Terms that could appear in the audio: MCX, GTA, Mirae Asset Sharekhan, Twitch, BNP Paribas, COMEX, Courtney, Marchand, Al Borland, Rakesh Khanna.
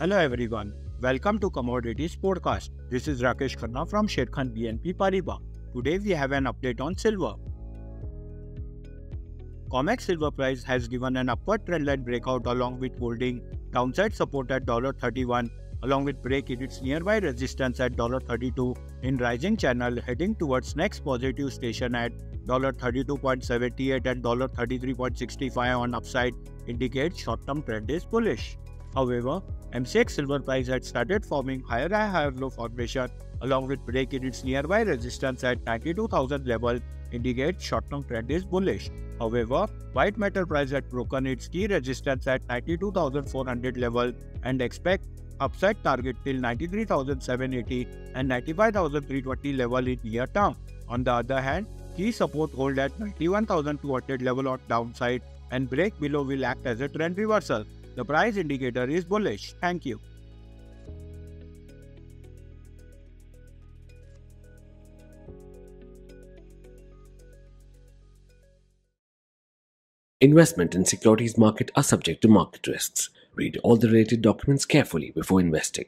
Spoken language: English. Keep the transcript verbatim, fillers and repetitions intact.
Hello everyone, welcome to Commodities Podcast. This is Rakesh Khanna from Sharekhan B N P Paribas. Today we have an update on silver. COMEX silver price has given an upward trendline breakout along with holding downside support at thirty-one dollars along with break in its nearby resistance at thirty-two dollars in rising channel heading towards next positive station at thirty-two dollars seventy-eight and thirty-three dollars sixty-five on upside indicates short-term trend is bullish. However, M C X silver price had started forming higher high higher low formation along with break in its nearby resistance at ninety-two thousand level indicates short-term trend is bullish. However, white metal price had broken its key resistance at ninety-two thousand four hundred level and expect upside target till ninety-three thousand seven hundred eighty and ninety-five thousand three hundred twenty level in near term. On the other hand, key support hold at ninety-one thousand two hundred level on downside and break below will act as a trend reversal. The price indicator is bullish. Thank you. Investment in securities market are subject to market risks. Read all the related documents carefully before investing.